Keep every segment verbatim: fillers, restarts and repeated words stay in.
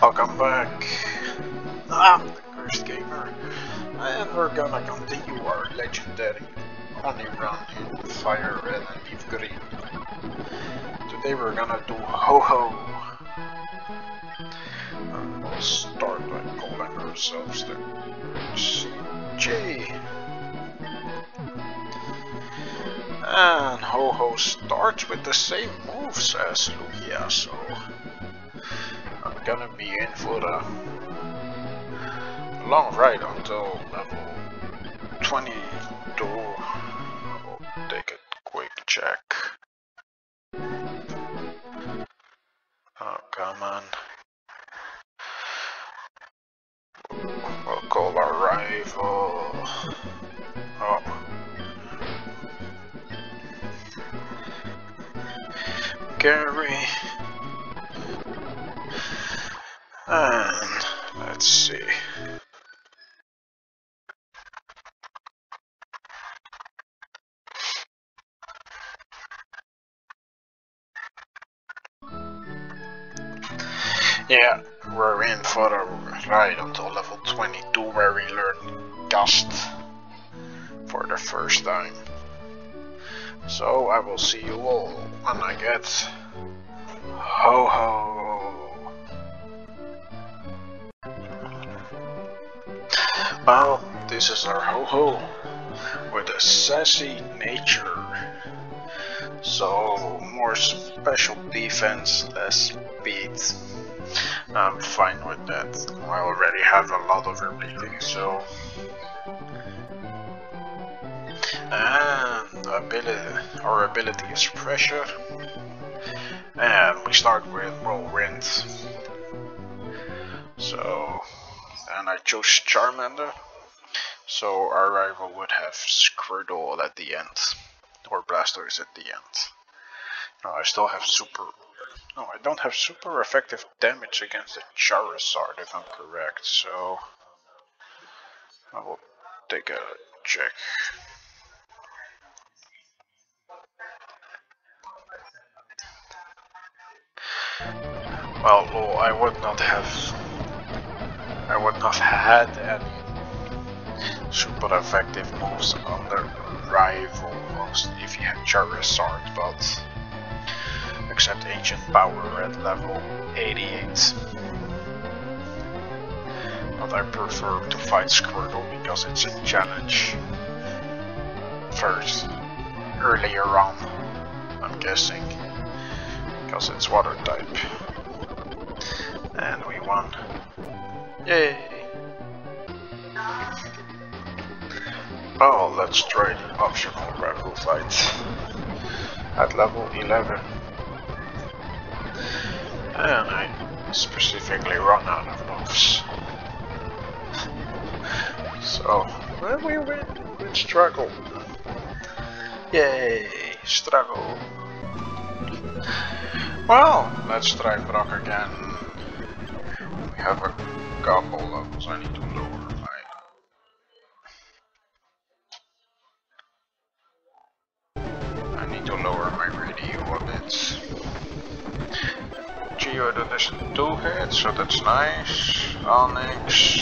Welcome back. I'm the Cursed Gamer, and we're gonna continue our legendary only run in Fire Red and Leaf Green. Today we're gonna do Ho-Oh. And we'll start by calling ourselves the C J. And Ho-Oh starts with the same moves as Lugia, so I'm gonna be in for a long ride until level twenty-two. I'll take a quick check. Oh, come on. We'll call our rival. Oh. Gary. And let's see. Yeah, we're in for a ride until level twenty-two, where we learn Gust for the first time. So I will see you all when I get Ho-Oh. Well, this is our Ho-Oh with a sassy nature. So more special defense, less speed. I'm fine with that. I already have a lot of everything, so. And ability, our ability is pressure, and we start with whirlwind. So, and I chose Charmander, so our rival would have Squirtle at the end, or Blastoise at the end. Now I still have super, no I don't have super effective damage against the Charizard if I'm correct, so I will take a check. Well, well, I would not have, I would not have had any super effective moves on the rival most if he had Charizard, but except Ancient Power at level eighty-eight. But I prefer to fight Squirtle because it's a challenge. First, earlier on, I'm guessing, because it's water type. And we won. Yay! Oh, let's try the optional rival fight at level eleven. And I specifically run out of moves. So, well, we win with struggle. Yay! Struggle. Well, let's try Brock again. We have a couple levels I need to lower my... I need to lower my radio a bit. Geodude is two hits, so that's nice. Onyx.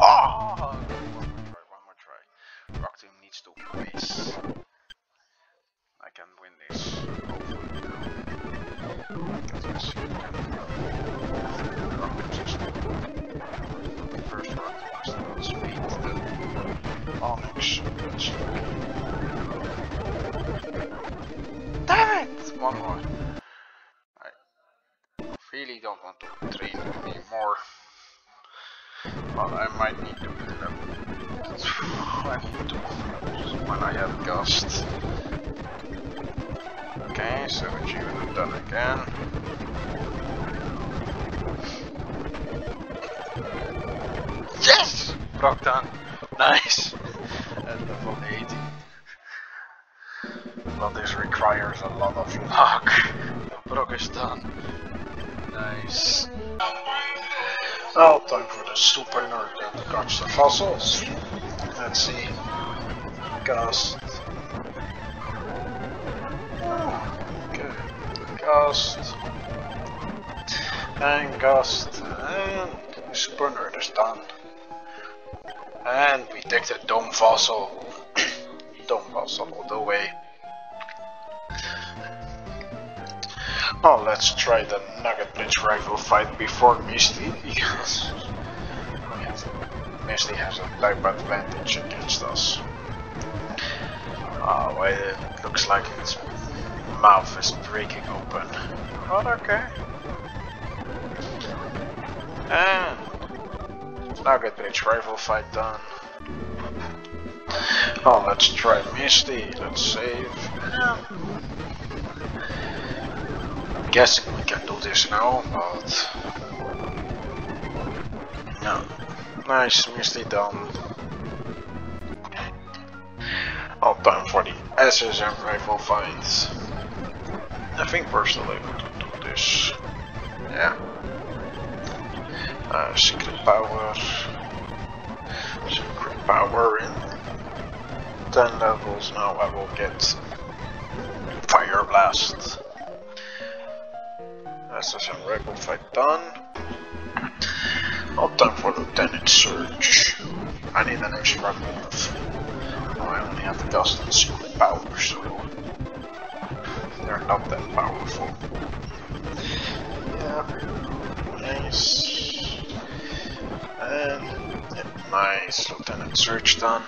Oh! One more try. Rock team needs to race. I can win this. Damn it! One more. I really don't want to train anymore. But I might need to do them. I need to when I have Gust. Okay, so it's even done again. Yes! Brock done. Nice! At level eighty. Well, this requires a lot of luck. Brock is done. Nice. Now, time for the super nerd that catch the fossils. Let's see. Ghast. Oh, okay. Gust, and Gust, and Splinter, understand. And we take the Dome Fossil, Dome Fossil all the way. Now let's try the Nugget Blitz Rifle fight before Misty, because Misty has a type advantage against us. Oh, well, it looks like its mouth is breaking open. Well, okay. And Nugget Blitz Rifle fight done. Oh, let's try Misty, let's save. I'm guessing we can do this now, but... no. Nice, Misty done. All time for the S S M rifle fights. I think we're still able to do this. Yeah. Uh, Secret Power. Secret Power in ten levels. Now I will get Fire Blast. S S M rifle fight done. All time for Lieutenant Surge. I need an extra move. I only have the Gust and Secret Power, so they're not that powerful. Yeah, nice. And yeah, nice, Lieutenant Surge done.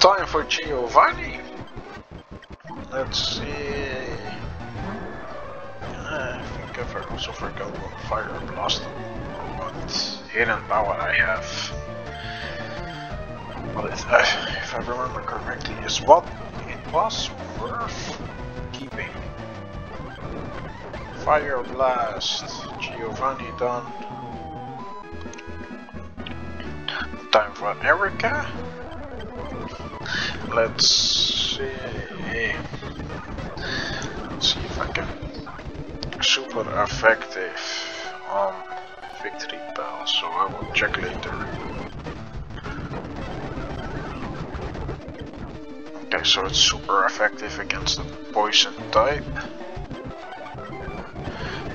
Time for Giovanni. Let's see. I think I've also forgot what Fire Blast what Hidden Power I have. But if I, if I remember correctly, is what it was worth keeping. Fire Blast, Giovanni done. Time for Erica. Let's see. Let's see if I can. Super effective on um, Victory Bell, so I will check later. Okay, so it's super effective against the poison type.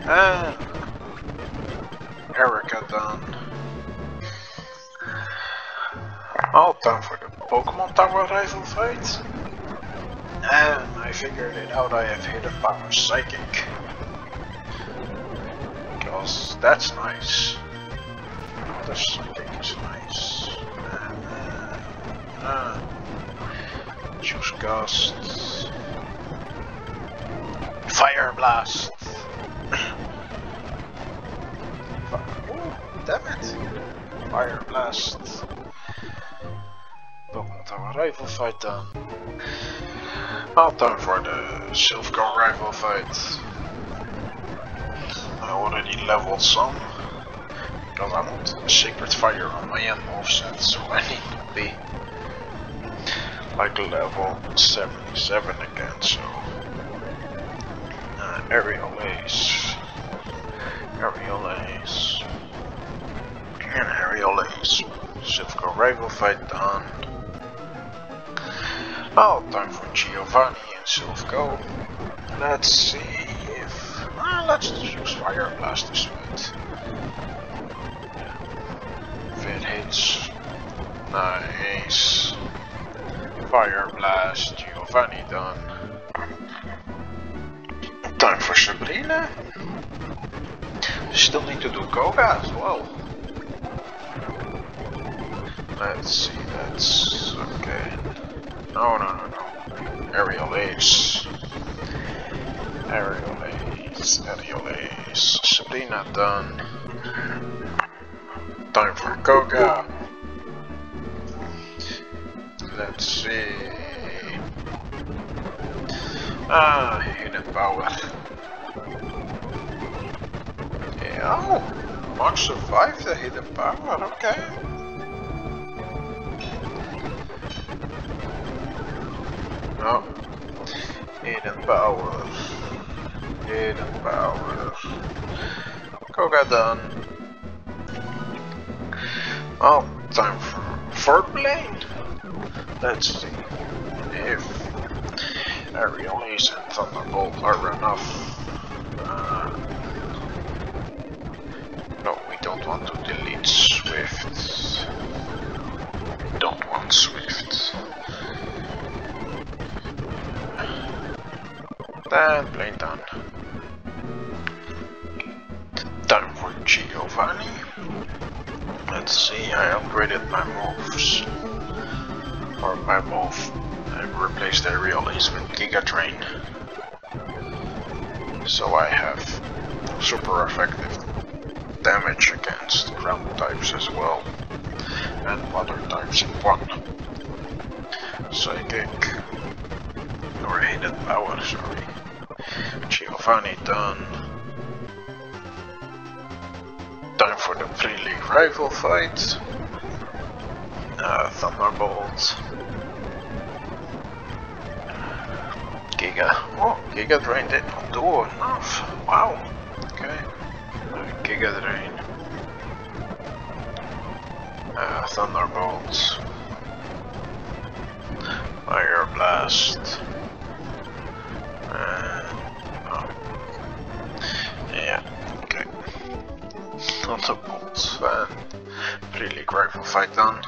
And Erica done. All time for the Pokemon Tower rival fight. And I figured it out, I have hidden power psychic. That's nice. The psychic is nice. Uh, uh, choose Gust. Fire Blast. Oh, damn it. Fire Blast. Pokemon Tower rival fight done. All time for the Silph Co rival fight. I already leveled some, because I want Sacred Fire on my end offset, so I need to be like level seventy-seven again, so uh, Aerial Ace, Aerial Ace, and Aerial Ace, Silph Co rival fight done. Now time for Giovanni and Silph Co. Let's see. Uh, let's use Fire Blast this fight. If it hits, nice. Fire Blast, Giovanni done. Time for Sabrina. Still need to do Koga as well. Let's see, that's okay. No, no, no, no. Aerial Ace. Aerial Ace. Anyways, Sabrina done. Time for Koga. Let's see. Ah, Hidden Power. Yeah, Mark survived the Hidden Power, okay. No. Hidden Power. Hidden Power. Koga done. Oh, time for for blade? Let's see if Aerialese and Thunderbolt are enough. Uh, no, we don't want to delete Swift. We don't want Swift. Then play down. Time for Giovanni. Let's see, I upgraded my moves. Or my move. I replaced the Aerialese with Giga Drain. So I have super effective damage against ground types as well. And water types in one. Psychic. Or Hidden Power, sorry. Giovanni done. Time for the pre-league rival fight. Uh, Thunderbolt. Giga. Oh, Giga Drain did not do enough. Wow. Okay. Uh, Giga Drain. Uh, Thunderbolt. Fire Blast. Uh, oh. Yeah. Okay. Thunderbolt. And pre-league rival fight done.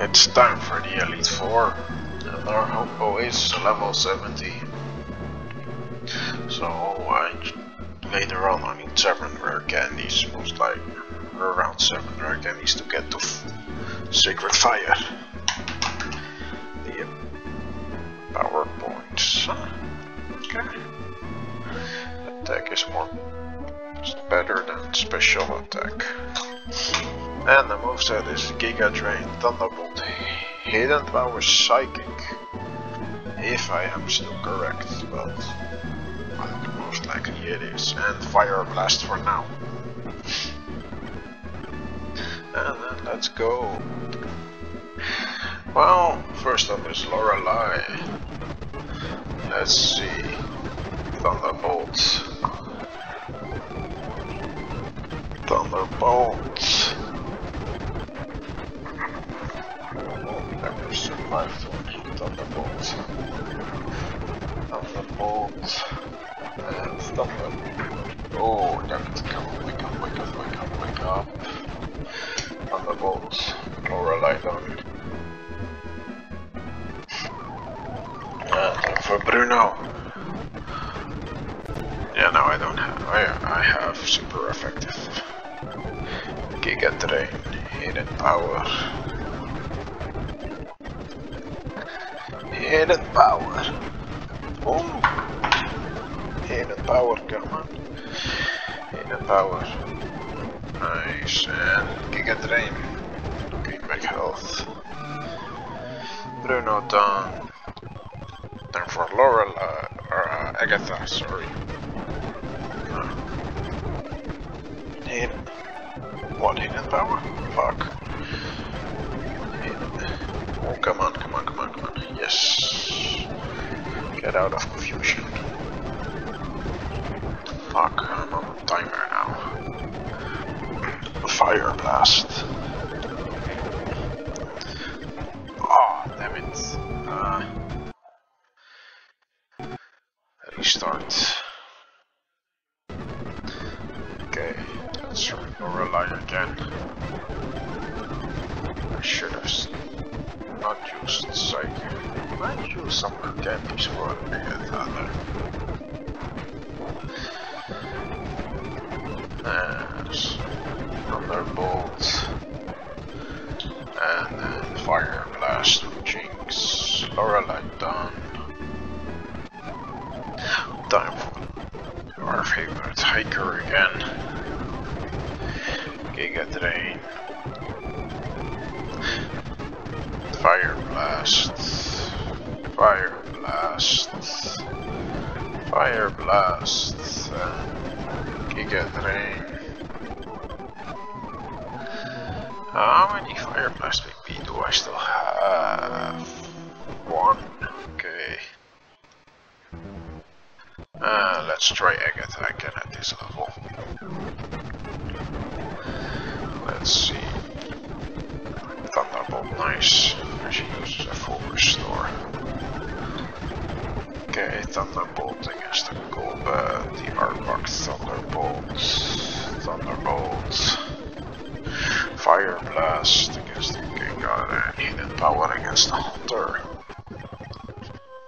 It's time for the Elite Four, and our Ho-Oh is level seventy, so I, later on I need seven rare candies, most like around seven rare candies to get to Sacred Fire. The power points, okay. Attack is more, is better than special attack. And the moveset is Giga Drain, Thunderbolt, Hidden Power, Psychic, if I am still correct, but most likely it is, and Fire Blast for now. And then let's go. Well, first up is Lorelei. Let's see, Thunderbolt, Thunderbolt. Survived on Thunderbolt, Thunderbolt, and Thunderbolt. Oh, damn it, come on, wake up, wake up, wake up, wake up. Thunderbolt, Lorelei done. And for Bruno. Yeah, no, I don't have, I, I have super effective. Giga Drain, Hidden Power. Hidden Power. Oh, Hidden Power, come on. Hidden Power. Nice, and Giga Drain. Gain back health. Bruno done. Time for Lorelei, uh, or uh, Agatha, sorry. Uh, hidden. What, Hidden Power? Fuck. Hidden. Oh, come on, come on, come on, come on. Yes. Get out of confusion. Fuck, I'm on a timer now. Fire Blast. Oh, damn it. Uh, restart. Okay, let's rely again. I should have not used Psychic. I might use some candies for Agatha. And Thunderbolt. And then Fire Blast with Jinx. Lorelei done. Time for our favorite hiker again. Giga Drain. Fire Blast, Fire Blast, Fire Blast, uh, Giga Drain. How many Fire Blast V P do I still have? One, okay. Uh, let's try Agatha again at this level. Let's see. Fire Blast against the Giga and Hidden Power against the Hunter.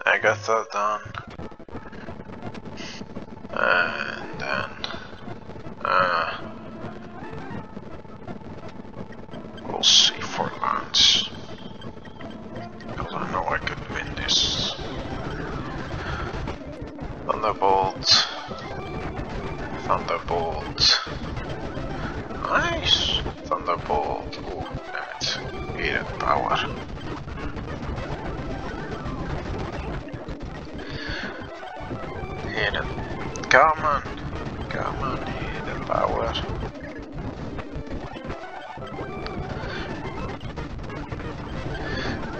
Agatha done. And then uh, we'll see for lands. Because I know I could win this. Thunderbolt. Thunderbolt. Nice! Thunderbolt. Oh, damn it. Hidden Power. Hidden. Come on. Come on, Hidden Power.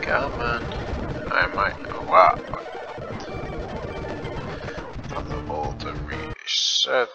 Come on. I might. Wow. Thunderbolt reset.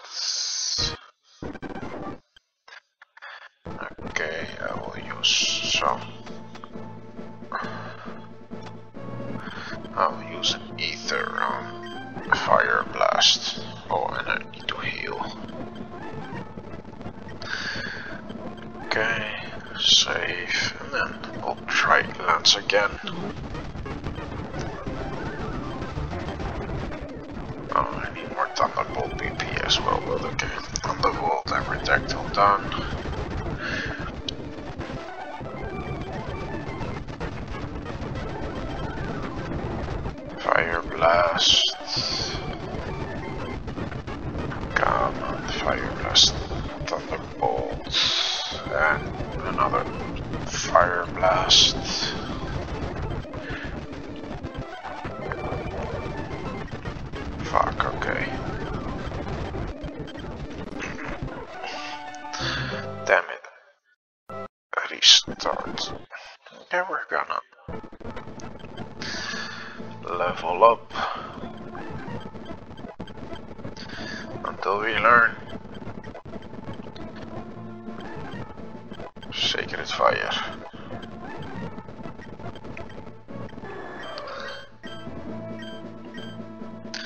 Sacred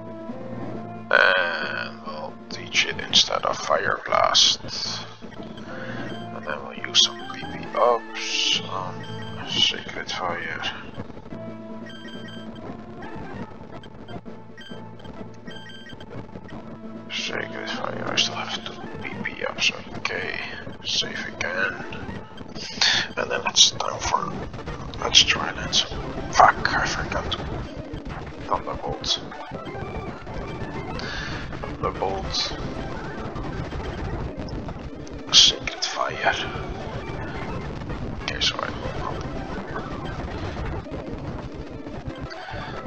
Fire. And we'll teach it instead of Fire Blast. And then we'll use some P P ups on Sacred Fire. Sacred Fire, I still have two P P ups, okay. Save again, and then it's time for let's try that. Fuck, I forgot. Thunderbolt. Thunderbolt. Sacred Fire. Okay, so I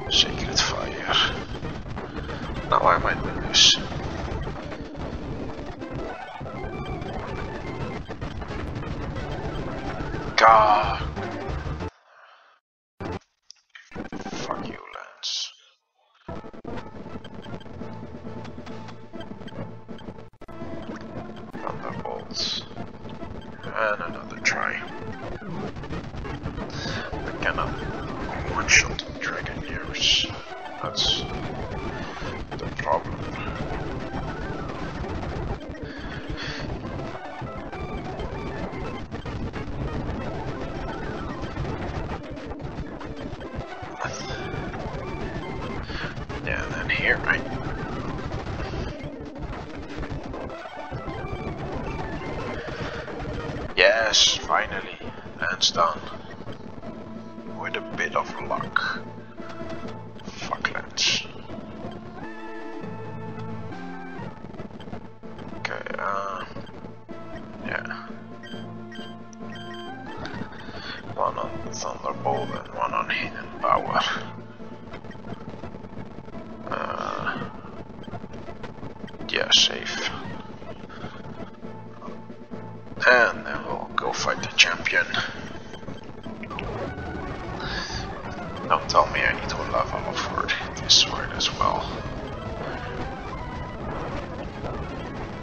will. Sacred Fire. Now I might win this. Ah. Fuck you, Lance. Thunderbolts. And another try. I cannot one shot dragon years. That's the problem. Finally, hands down. With a bit of luck. Fuck Lance. Okay, uh... yeah. One on Thunderbolt and one on Hidden Power. Uh... Yeah, safe. And then we'll go fight the champion. Don't tell me I need to level up for this fight as well.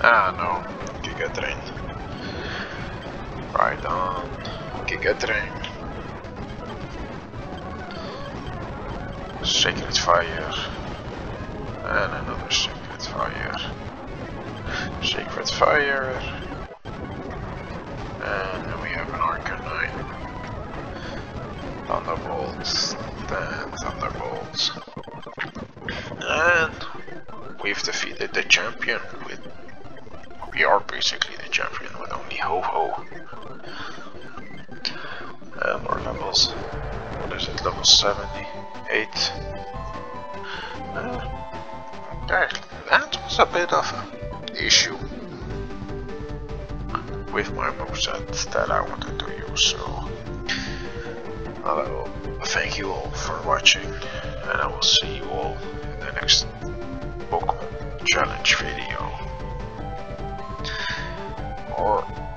Ah no, Giga Drain. Right on, Giga Drain. Sacred Fire. And another Sacred Fire. Sacred Fire. and then we have an Arcanine, Thunderbolts, then Thunderbolts, and we've defeated the champion. With we are basically the champion with only Ho-Oh. And our levels, what is it, level seventy-eight? Uh, that, that was a bit of an issue with my moveset that I wanted to use, so I'll thank you all for watching, and I will see you all in the next Pokemon Challenge video, or